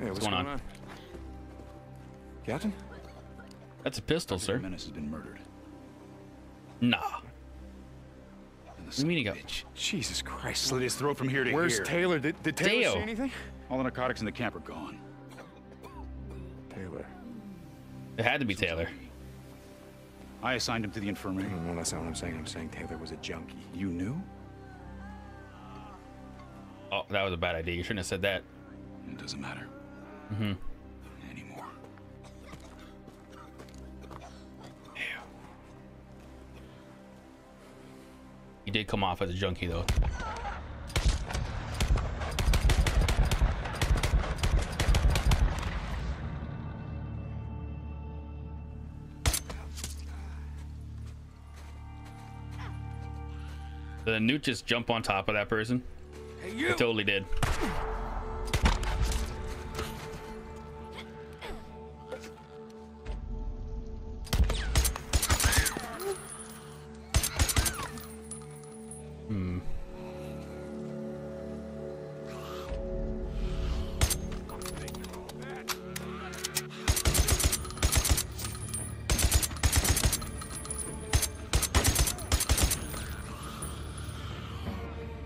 Hey, what's going on? Captain? That's a pistol, sir. Menace has been murdered. Nah. What do you mean he got? Jesus Christ. Slit his throat from here to here. Where's Taylor? Did Taylor see anything? All the narcotics in the camp are gone. Taylor. It had to be Taylor. I assigned him to the infirmary. No, that's not what I'm saying. I'm saying Taylor was a junkie. You knew? Oh, that was a bad idea. You shouldn't have said that. It doesn't matter. Mm-hmm. Anymore. Damn. He did come off as a junkie, though. Did the newt just jump on top of that person? Hey, you. It totally did.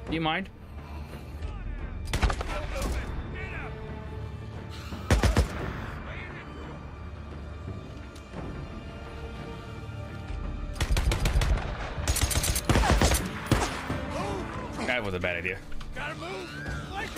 Do you mind? That was a bad idea. Gotta move. Like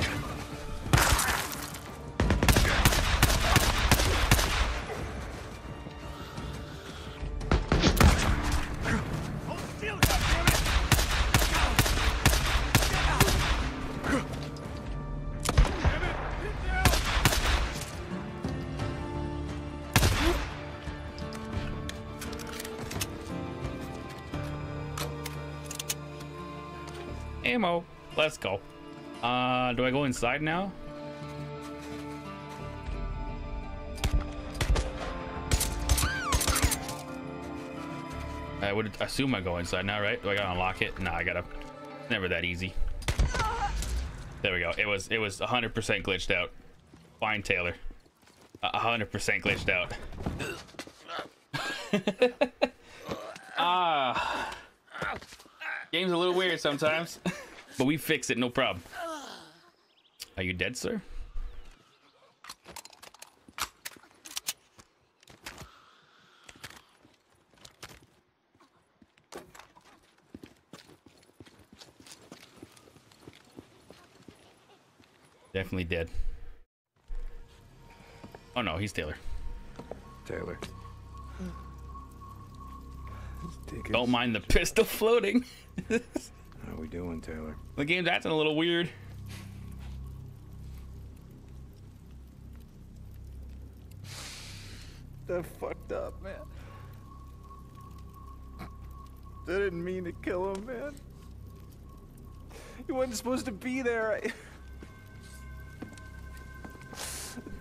ammo. Let's go. Do I go inside now? I would assume I go inside now, right? Do I gotta unlock it? Nah, I gotta. It's never that easy. There we go. It was 100% glitched out. Fine, Taylor. 100% glitched out. Ah. Game's a little weird sometimes. But we fix it, no problem. Are you dead, sir? Definitely dead. Oh no, he's Taylor. Taylor. Don't mind the pistol floating. How we doing, Taylor? The game's acting a little weird. That fucked up, man. That didn't mean to kill him, man. You wasn't supposed to be there.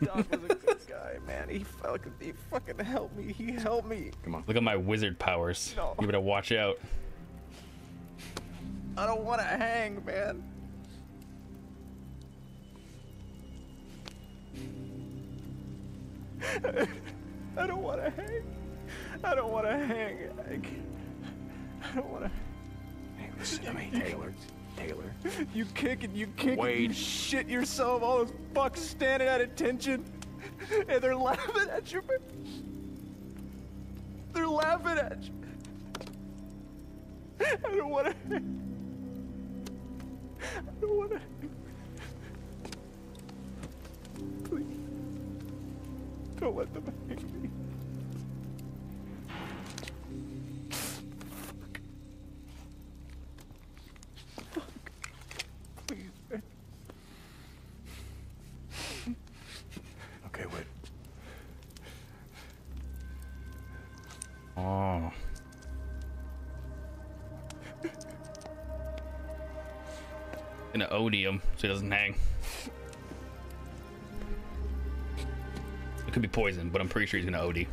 Doc was a good guy, man. He fucking helped me. He helped me. Come on. Look at my wizard powers. No. You better watch out. I don't want to hang, man. I don't want to hang. I don't want to hang. I don't want to. Hey, listen to me, Taylor. Taylor. You kick and you kick and you shit yourself. All those fucks standing at attention. And they're laughing at you. They're laughing at you. I don't want to hang. I don't want to. Please. Don't let them hang me. Fuck. Fuck. Please, man. Okay, wait. Oh. Gonna OD him so he doesn't hang. It could be poison, but I'm pretty sure he's gonna OD.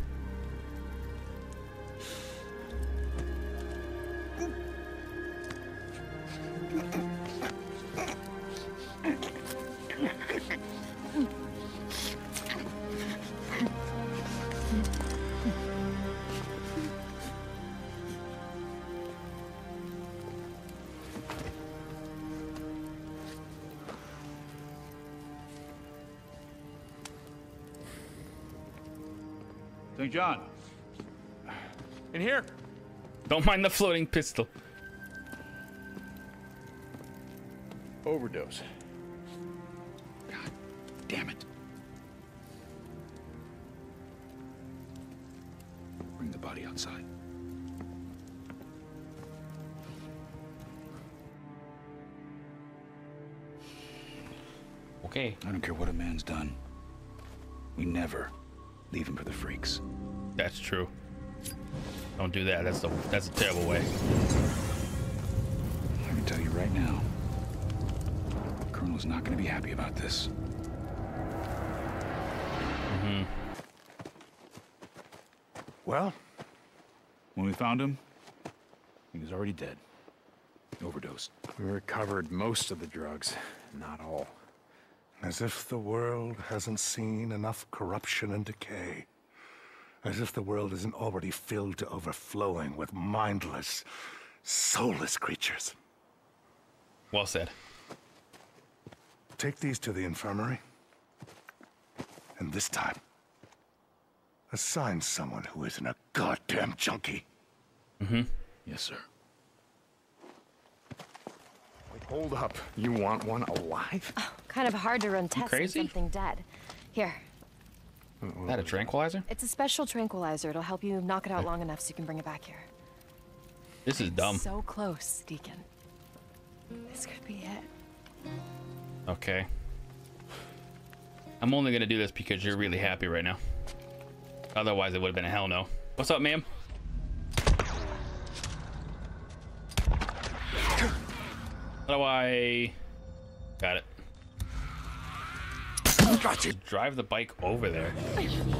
St. John. In here. Don't mind the floating pistol. Overdose. God damn it. Bring the body outside. Okay. I don't care what a man's done. We never leave him for the freaks. That's true. Don't do that. That's a terrible way. I can tell you right now, the Colonel's not going to be happy about this. Mm-hmm. Well, when we found him, he was already dead. Overdosed. We recovered most of the drugs, not all. As if the world hasn't seen enough corruption and decay. As if the world isn't already filled to overflowing with mindless, soulless creatures. Well said. Take these to the infirmary. And this time, assign someone who isn't a goddamn junkie. Mm-hmm. Yes, sir. Hold up. You want one alive? Oh, kind of hard to run tests on something dead. Here. Is that a tranquilizer? It's a special tranquilizer. It'll help you knock it out long enough so you can bring it back here. This is dumb. So close, Deacon. This could be it. Okay. I'm only going to do this because you're really happy right now. Otherwise, it would have been a hell no. What's up, ma'am? How do I... Got it. Got you. Drive the bike over there.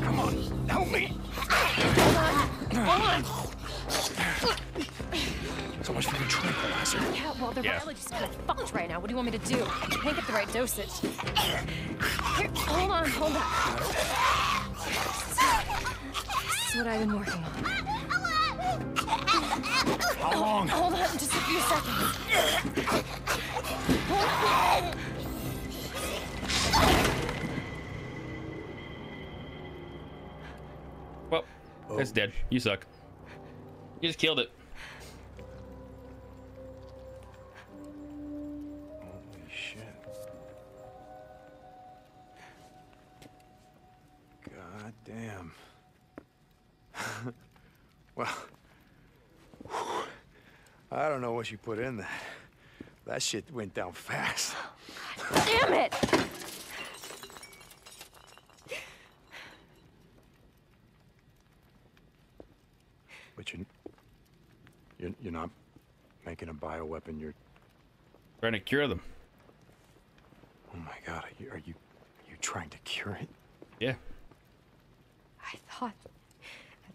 Come on, help me. Hold on. So much for the tranquilizer. Yeah, well, the biology's kind of fucked right now. What do you want me to do? I can't get the right dosage. Here, hold on, hold on. This is what I've been working on. How long? Hold on, just a few seconds. Well, it's dead. You suck. You just killed it. Holy shit. God damn. Well, whew, I don't know what you put in that. That shit went down fast. God damn it! But you're not making a bioweapon. You're trying to cure them. Oh my God! Are you trying to cure it? Yeah. I thought.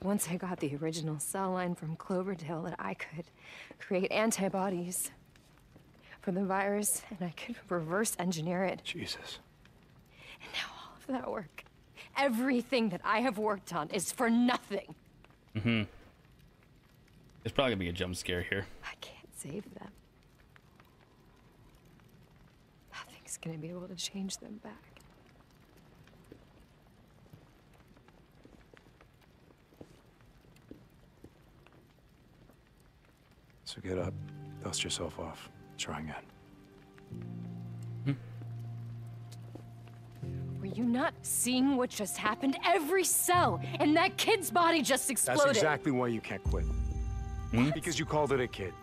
Once I got the original cell line from Cloverdale that I could create antibodies for the virus and I could reverse engineer it. Jesus. And now all of that work, everything that I have worked on is for nothing. Mm-hmm. There's probably gonna be a jump scare here. I can't save them. Nothing's gonna be able to change them back. So get up, dust yourself off, try again. Were you not seeing what just happened? Every cell in that kid's body just exploded. That's exactly why you can't quit. What? Because you called it a kid.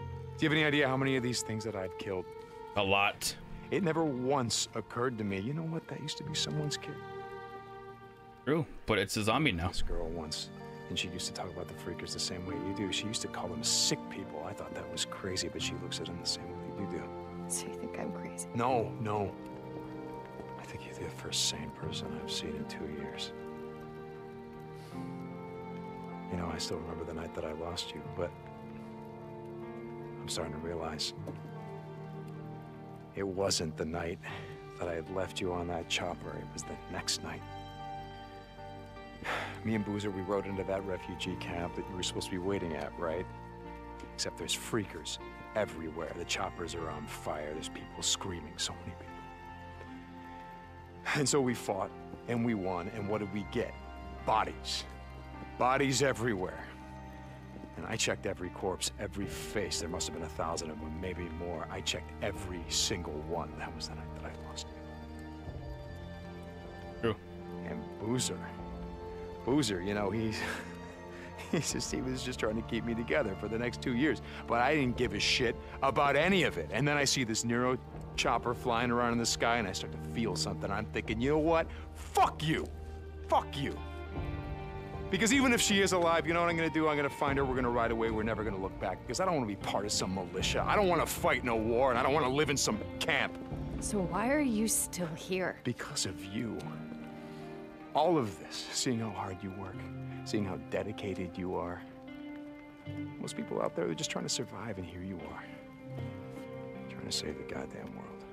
Do you have any idea how many of these things that I've killed? A lot. It never once occurred to me, you know what, that used to be someone's kid. True, but it's a zombie now. This girl once. And she used to talk about the freakers the same way you do. She used to call them sick people. I thought that was crazy, but she looks at them the same way you do. So you think I'm crazy? No, no. I think you're the first sane person I've seen in 2 years. You know, I still remember the night that I lost you, but I'm starting to realize it wasn't the night that I had left you on that chopper. It was the next night. Me and Boozer, we rode into that refugee camp that you were supposed to be waiting at, right? Except there's freakers everywhere. The choppers are on fire. There's people screaming, so many people. And so we fought, and we won, and what did we get? bodies. Bodies everywhere. And I checked every corpse, every face. There must have been 1,000 of them, maybe more. I checked every single one. That was the night that I lost it. True. And Boozer. Boozer, you know, he was just trying to keep me together for the next 2 years. But I didn't give a shit about any of it. And then I see this Nero chopper flying around in the sky, and I start to feel something. I'm thinking, you know what? Fuck you. Fuck you. Because even if she is alive, you know what I'm gonna do? I'm gonna find her, we're gonna ride away, we're never gonna look back. Because I don't wanna be part of some militia. I don't wanna fight no war, and I don't wanna live in some camp. So why are you still here? Because of you. All of this, seeing how hard you work, seeing how dedicated you are. Most people out there are just trying to survive, and here you are. Trying to save the goddamn world.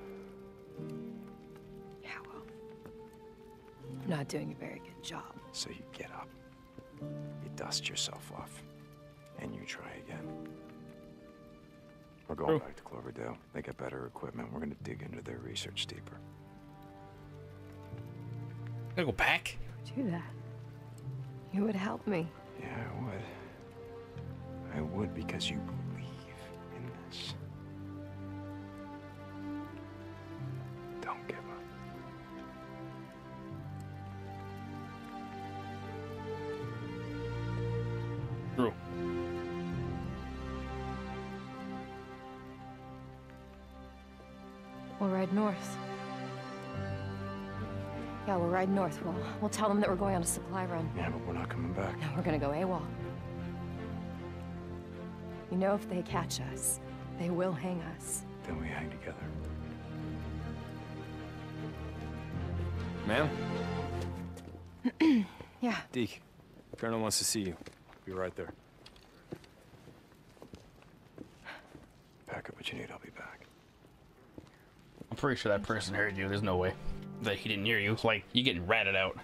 Yeah, well, you're not doing a very good job. So you get up. You dust yourself off, and you try again. We're going back to Cloverdale. They got better equipment. We're going to dig into their research deeper. I'm going to go back? You would do that. You would help me. Yeah, I would. I would, because you believe in this. Don't give up. True. We'll ride north. Yeah, we'll ride north. We'll tell them that we're going on a supply run. Yeah, but we're not coming back. No, we're gonna go AWOL. You know, if they catch us, they will hang us. Then we hang together. Ma'am? Yeah. Deke, Colonel wants to see you. Be right there. Pack up what you need, I'll be back. I'm pretty sure that person heard you. There's no way that he didn't hear you. Like, you're getting ratted out.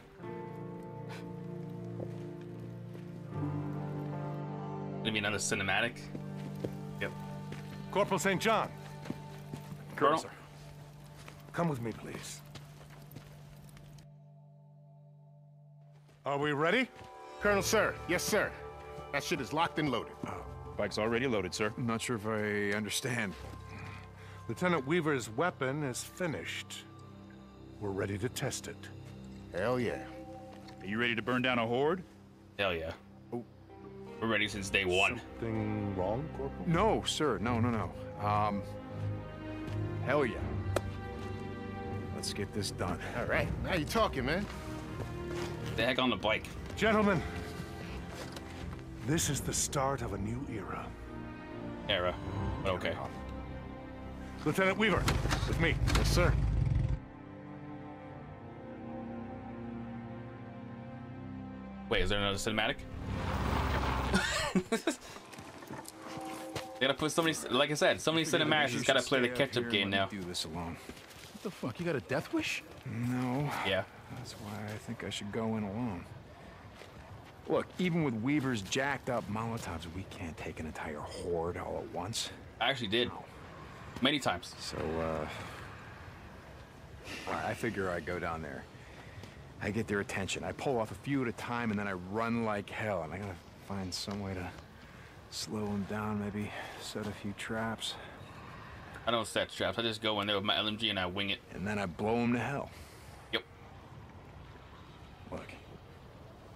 You mean on the cinematic? Yep. Corporal St. John. Colonel. Sir. Come with me, please. Are we ready? Colonel, sir. Yes, sir. That shit is locked and loaded. Oh. Bike's already loaded, sir. I'm not sure if I understand. Lieutenant Weaver's weapon is finished. We're ready to test it. Hell yeah. Are you ready to burn down a horde? Hell yeah. Oh. We're ready since day one. Something wrong, Corporal? No, sir. No. Hell yeah. Let's get this done. All right. Now you're talking, man. Get the heck on the bike. Gentlemen, this is the start of a new era. Era. Okay. Lieutenant Weaver, with me. Yes, sir. Wait, is there another cinematic? They gotta put so many, like I said, so many cinematics has gotta play the catch-up game now. Do this alone. What the fuck? You got a death wish? No. Yeah. That's why I think I should go in alone. Look, even with Weaver's jacked up Molotovs, we can't take an entire horde all at once. I actually did. No. Many times. So, I figure I go down there. I get their attention. I pull off a few at a time, and then I run like hell. And I gotta find some way to slow them down, maybe set a few traps. I don't set traps. I just go in there with my LMG, and I wing it. And then I blow them to hell. Yep. Look.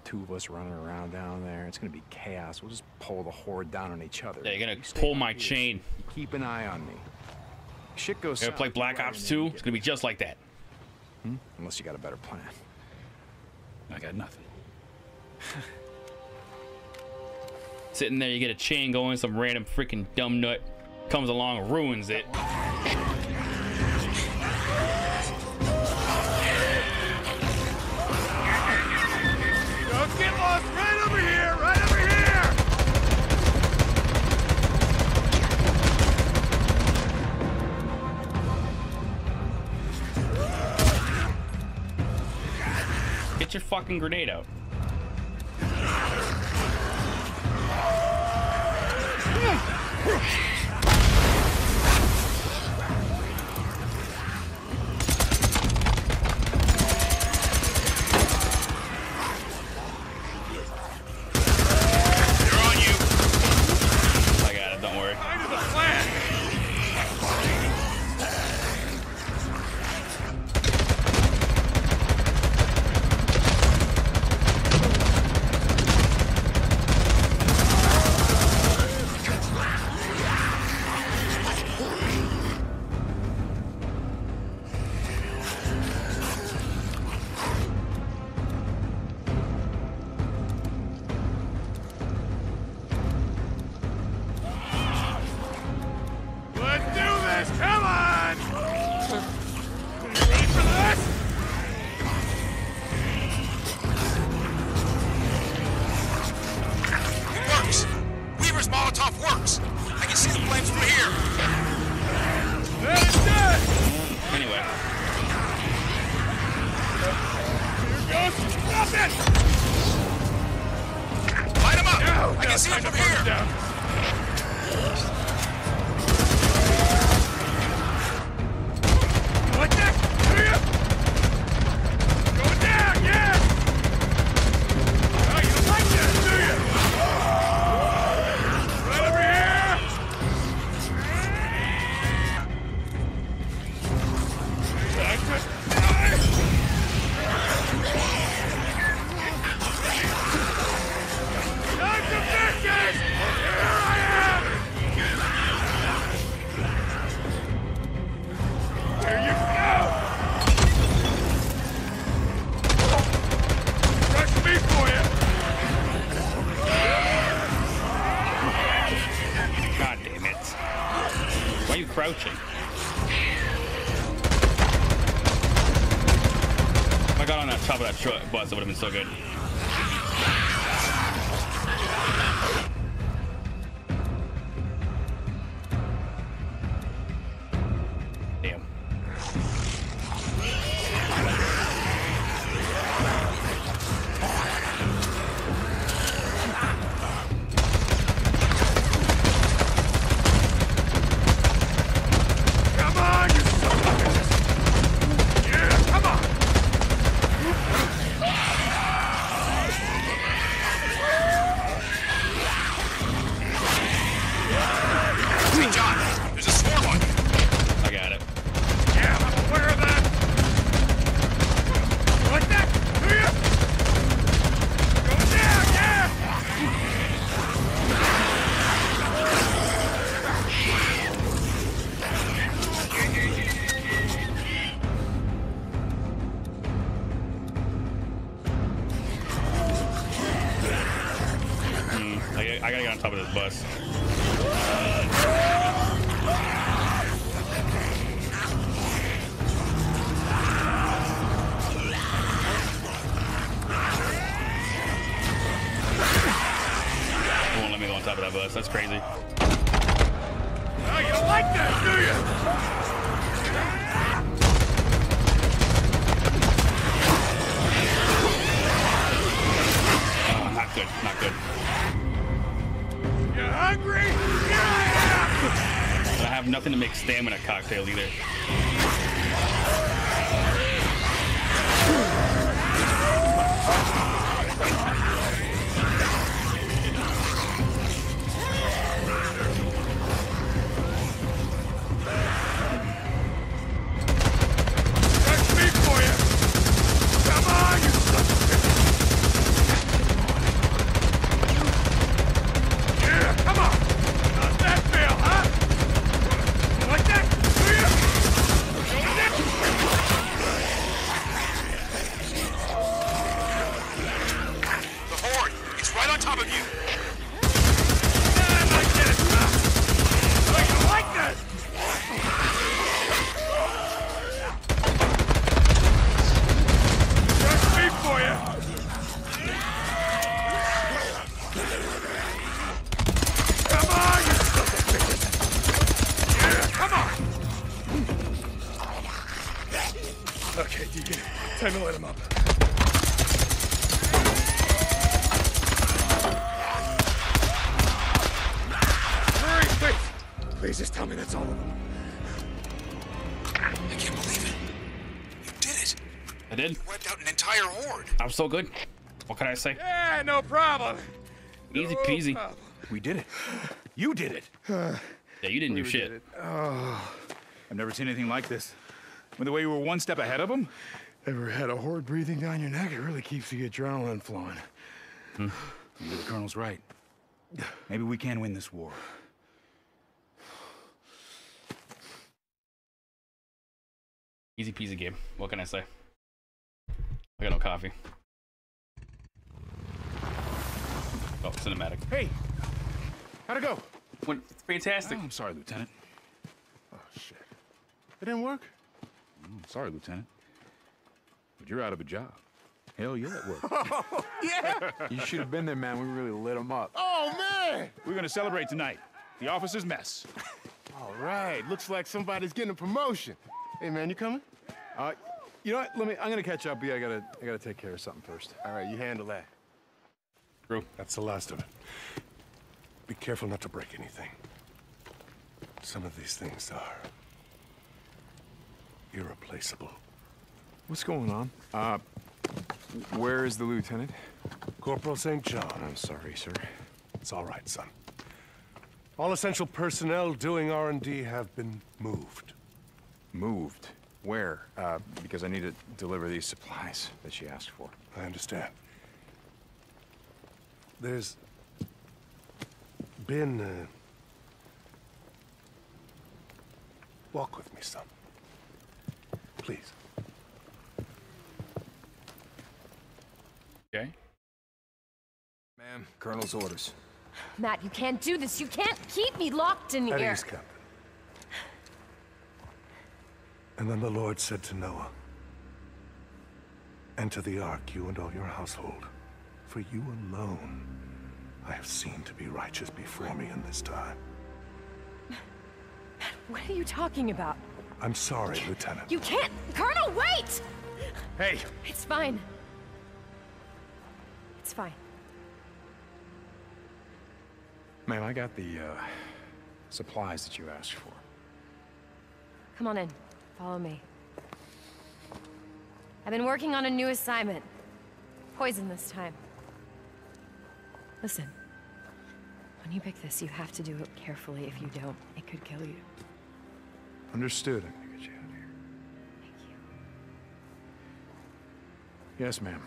Two of us running around down there. It's gonna be chaos. We'll just pull the horde down on each other. Yeah, you're gonna pull my chain. Keep an eye on me. Shit goes. You're gonna play Black Ops 2? It's gonna be just like that. Hmm? Unless you got a better plan. I got nothing. Sitting there, you get a chain going. Some random freaking dumb nut comes along, ruins it. Get lost right over here! Right over here! Get your fucking grenade out. Light him up! No, I can see him from here! What the? Going down, yeah! Oh, you don't like that, do you? Right over here! That's it. Crouching. If I got on that top of that truck, boss, it would have been so good. I gotta get on top of this bus. It won't let me go on top of that bus. That's crazy. Oh, you don't like that, do you? Oh, not good. Not good. You hungry? Yeah! I have nothing to make stamina cocktail either. Okay, Deacon, time to light him up. Hurry, please! Please just tell me that's all of them. I can't believe it. You did it. I did? You wiped out an entire horde. I'm so good. What can I say? Yeah, no problem. Easy peasy. No problem. We did it. You did it. Yeah, you didn't do shit. Oh. I've never seen anything like this. The way you were one step ahead of them? Ever had a horde breathing down your neck? It really keeps the adrenaline flowing. Hmm. Maybe the Colonel's right. Maybe we can win this war. Easy peasy game. What can I say? I got no coffee. Oh, cinematic. Hey! How'd it go? Went fantastic. Oh, I'm sorry, Lieutenant. Oh, shit. It didn't work? Sorry, Lieutenant, but you're out of a job. Hell yeah, it worked. Oh, yeah! You should have been there, man. We really lit them up. Oh, man! We're gonna celebrate tonight. The officer's mess. All right, looks like somebody's getting a promotion. Hey, man, you coming? You know what? I'm gonna catch up with you. I gotta take care of something first. All right, you handle that. Bro, that's the last of it. Be careful not to break anything. Some of these things are irreplaceable. What's going on? Where is the lieutenant? Corporal St. John. I'm sorry, sir. It's all right, son. All essential personnel doing R&D have been moved. Moved? Where? Because I need to deliver these supplies that she asked for. I understand. There's been walk with me, son. Please. Okay. Ma'am, Colonel's orders. Matt, you can't do this. You can't keep me locked in here. At ease, Captain. And then the Lord said to Noah, "Enter the ark, you and all your household. For you alone I have seen to be righteous before me in this time." Matt, what are you talking about? I'm sorry, Lieutenant. You can't! Colonel, wait! Hey! It's fine. It's fine. Ma'am, I got the supplies that you asked for. Come on in. Follow me. I've been working on a new assignment. Poison this time. Listen. When you pick this, you have to do it carefully. If you don't, it could kill you. Understood. I'm gonna get you out of here. Thank you. Yes, ma'am.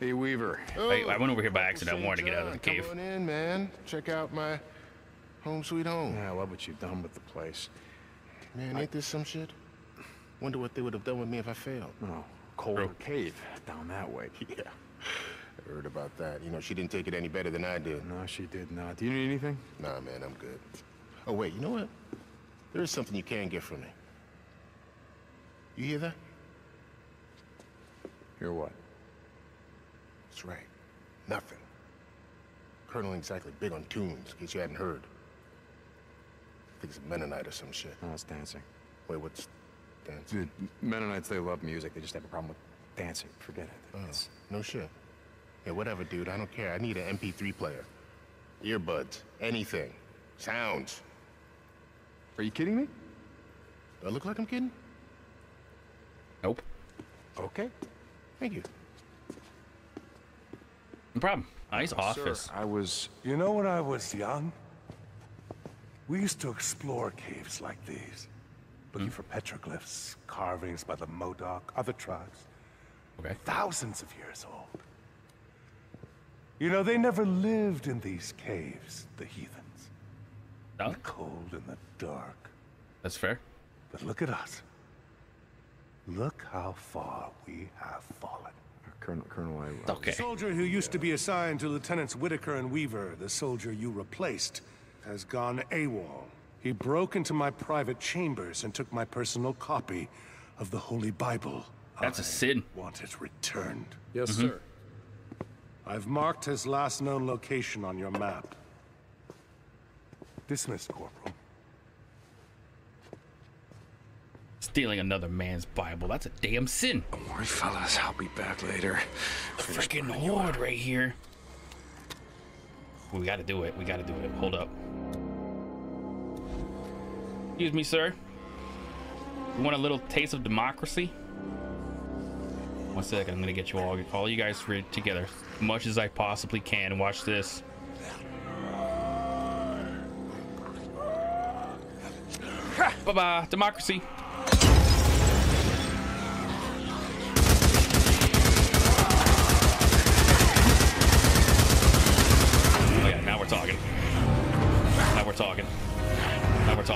Hey, Weaver. Oh, I went over here by accident. I wanted to get out of the cave. Come on in, man. Check out my home sweet home. Yeah, I love what you've done with the place. Man, ain't this some shit? Wonder what they would have done with me if I failed. No, cold cave down that way. Yeah, I heard about that. You know, she didn't take it any better than I did. No, she did not. Do you need anything? Nah, man, I'm good. Oh, wait, you know what? There is something you can get from me. You hear that? Hear what? That's right. Nothing. Colonel ain't exactly big on tunes, in case you hadn't heard. I think it's Mennonite or some shit. No, it's dancing. Wait, what's dancing? Dude, Mennonites, they love music. They just have a problem with dancing. Forget it. Oh, no shit. Yeah, whatever, dude. I don't care. I need an MP3 player. Earbuds. Anything. Sounds. Are you kidding me? Do I look like I'm kidding? Nope. Okay. Thank you. No problem. Nice office. Sir, I was... You know, when I was young, we used to explore caves like these. Looking for petroglyphs, carvings by the Modoc, other tribes. Okay. Thousands of years old. You know, they never lived in these caves, the heathens. No? In the cold and the dark. That's fair. But look at us. Look how far we have fallen. Colonel, okay. The soldier who used to be assigned to Lieutenants Whitaker and Weaver, the soldier you replaced, has gone AWOL. He broke into my private chambers and took my personal copy of the Holy Bible. That's a sin. Want it returned. Yes, sir. I've marked his last known location on your map. Dismissed, Corporal. Stealing another man's Bible, that's a damn sin. Don't worry, fellas, I'll be back later. Freaking horde right here. We gotta do it, we gotta do it. Hold up. Excuse me, sir. You want a little taste of democracy? 1 second, I'm gonna get you all you guys together as much as I possibly can. Watch this. Bye-bye, democracy. Talking. Don't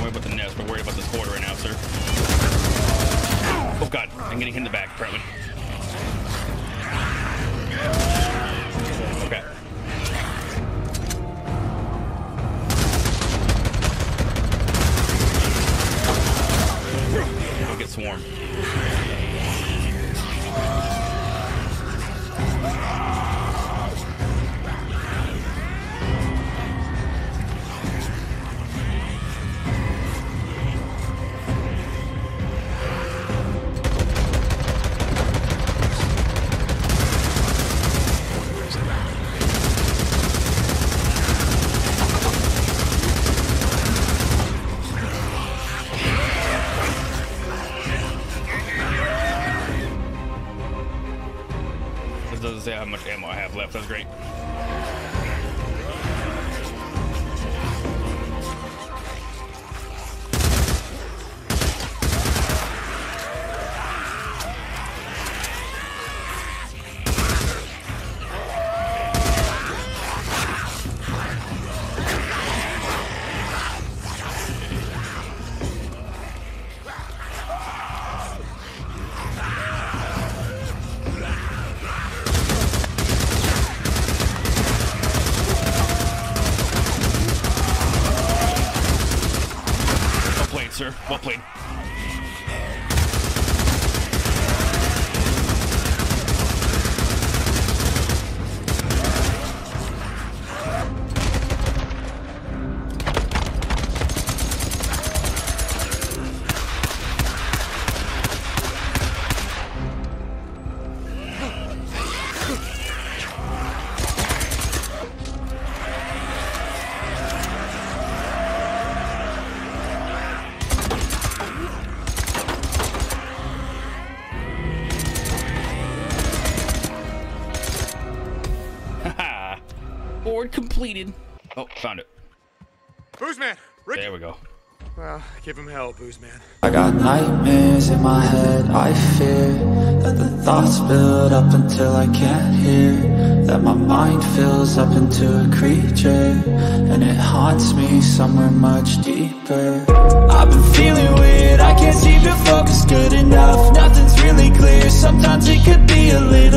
worry about the nest, but worried about this border right now, sir. Oh god, I'm getting hit in the back, probably. Okay. Don't get swarmed. It doesn't say how much ammo I have left. That's great. Well played. Completed. Oh, found it. Boozman, Ricky. There we go. Well, give him hell, Boozman. I got nightmares in my head. I fear that the thoughts build up until I can't hear. That my mind fills up into a creature, and it haunts me somewhere much deeper. I've been feeling weird. I can't seem to focus good enough. Nothing's really clear. Sometimes it could be a little.